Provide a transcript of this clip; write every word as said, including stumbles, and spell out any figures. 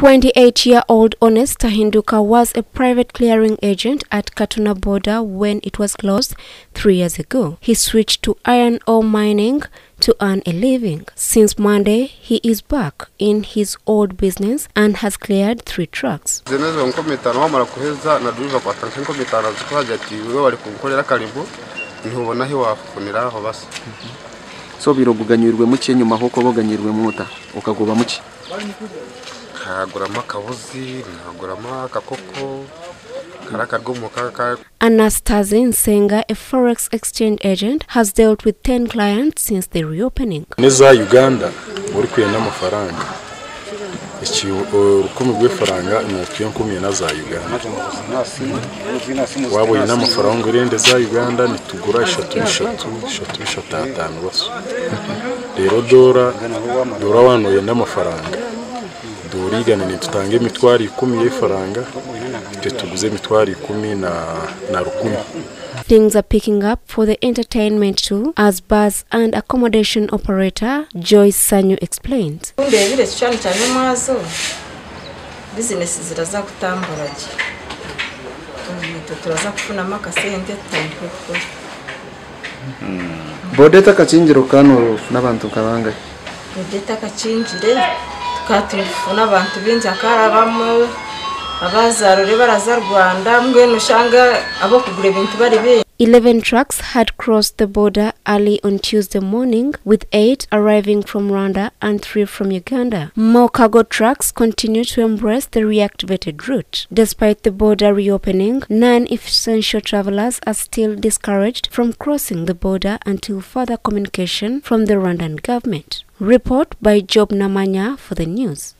twenty-eight-year-old Honest Tahinduka was a private clearing agent at Katuna border when it was closed three years ago. He switched to iron ore mining to earn a living. Since Monday, he is back in his old business and has cleared three trucks. So biroguganyirwe muke nyuma ho ko boganyirwe muta ukagoba muke Anastasia Nsenga, a forex exchange agent, has dealt with ten clients since the reopening. Neza Uganda muri kuyana amafaranga ikirukumi rw'ifaranga n'akiyokumye na za Uganda wabo yana amafaranga irende za Uganda nitugura eshatu eshatu eshatu eshatu eshatu baso rero dora dora wano yana amafaranga dorigana ni tutange mitwari ikumi y'ifaranga tetuguze mitwari ikumi na na rukumi. Things are picking up for the entertainment too, as bus and accommodation operator Joyce Sanyu explained. Bodeta kachinjiro kano n'abantu kabanga. Bodeta kachinjire tukatufuna abantu b'injakara bamwe abazarure baraza Rwanda mwe nushanga abo kugura ibintu bari be. Eleven trucks had crossed the border early on Tuesday morning, with eight arriving from Rwanda and three from Uganda. More cargo trucks continue to embrace the reactivated route. Despite the border reopening, non-essential travelers are still discouraged from crossing the border until further communication from the Rwandan government. Report by Job Namanya for the news.